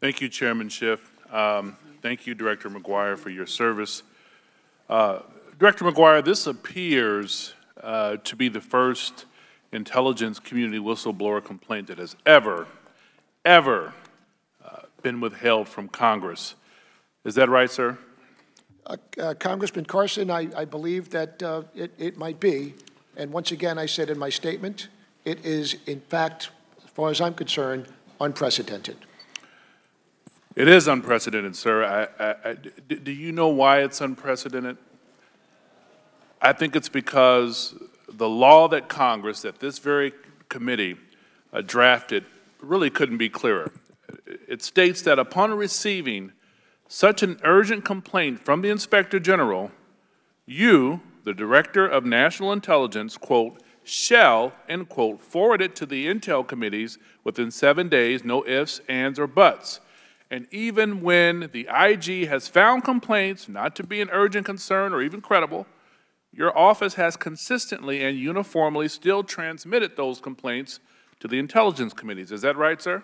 Thank you, Chairman Schiff. Thank you, Director Maguire, for your service. Director Maguire, this appears to be the first intelligence community whistleblower complaint that has ever been withheld from Congress. Is that right, sir? Congressman Carson, I believe that it might be. And once again, I said in my statement, it is, in fact, as far as I'm concerned, unprecedented. It is unprecedented, sir. Do you know why it's unprecedented? I think it's because the law that Congress, that this very committee drafted, really couldn't be clearer. It states that upon receiving such an urgent complaint from the Inspector General, you, the Director of National Intelligence, quote, shall, end quote, forward it to the Intel Committees within 7 days, no ifs, ands, or buts. And even when the IG has found complaints not to be an urgent concern or even credible, your office has consistently and uniformly still transmitted those complaints to the intelligence committees. Is that right, sir?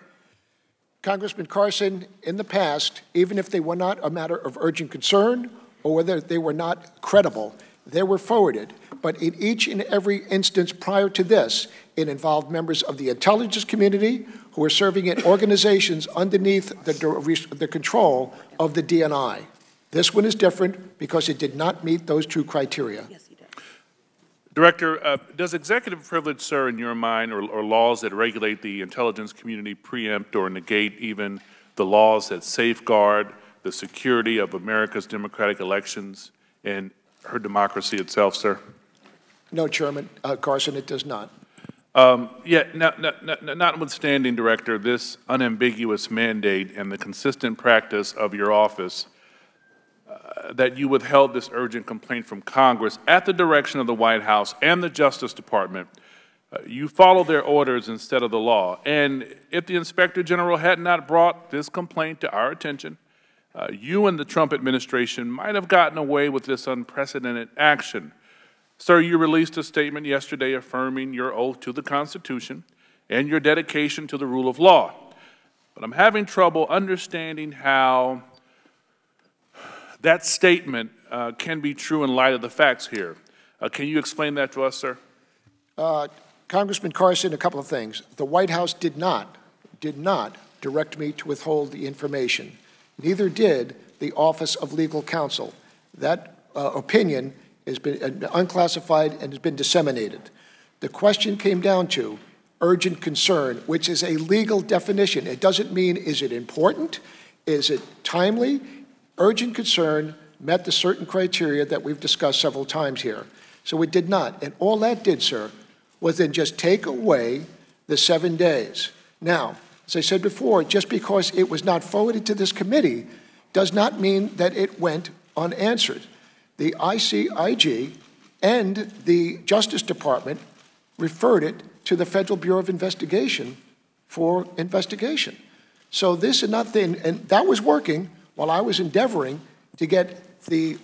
Congressman Carson, in the past, even if they were not a matter of urgent concern or whether they were not credible, they were forwarded. But in each and every instance prior to this, it involved members of the intelligence community who were serving in organizations underneath the control of the DNI. This one is different because it did not meet those two criteria. Yes, he does. Director, does executive privilege, sir, in your mind, or laws that regulate the intelligence community preempt or negate even the laws that safeguard the security of America's democratic elections and her democracy itself, sir? No, Chairman Carson, it does not. Notwithstanding, Director, this unambiguous mandate and the consistent practice of your office that you withheld this urgent complaint from Congress at the direction of the White House and the Justice Department, you followed their orders instead of the law. And if the Inspector General had not brought this complaint to our attention, you and the Trump administration might have gotten away with this unprecedented action. Sir, you released a statement yesterday affirming your oath to the Constitution and your dedication to the rule of law. But I'm having trouble understanding how that statement can be true in light of the facts here. Can you explain that to us, sir? Congressman Carson, a couple of things. The White House did not direct me to withhold the information. Neither did the Office of Legal Counsel. That opinion has been unclassified and has been disseminated. The question came down to urgent concern, which is a legal definition. It doesn't mean is it important, is it timely. Urgent concern met the certain criteria that we've discussed several times here. So it did not. And all that did, sir, was then just take away the 7 days. Now, as I said before, just because it was not forwarded to this committee does not mean that it went unanswered. The ICIG and the Justice Department referred it to the Federal Bureau of Investigation for investigation. So this and nothing, and that was working while I was endeavoring to get the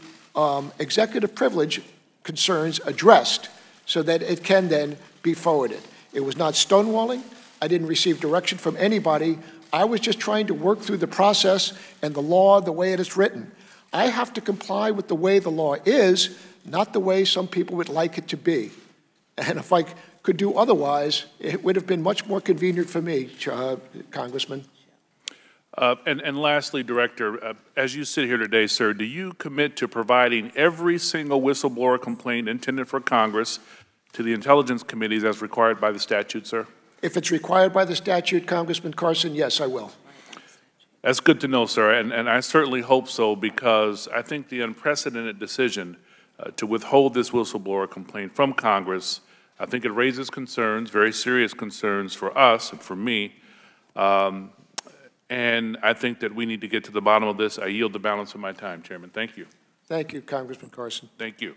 executive privilege concerns addressed so that it can then be forwarded. It was not stonewalling. I didn't receive direction from anybody. I was just trying to work through the process and the law the way it is written. I have to comply with the way the law is, not the way some people would like it to be. And if I could do otherwise, it would have been much more convenient for me, Congressman. And lastly, Director, as you sit here today, sir, do you commit to providing every single whistleblower complaint intended for Congress to the intelligence committees as required by the statute, sir? If it's required by the statute, Congressman Carson, yes, I will. That's good to know, sir, and I certainly hope so, because I think the unprecedented decision to withhold this whistleblower complaint from Congress, I think it raises concerns, very serious concerns for us and for me, and I think that we need to get to the bottom of this. I yield the balance of my time, Chairman. Thank you. Thank you, Congressman Carson. Thank you.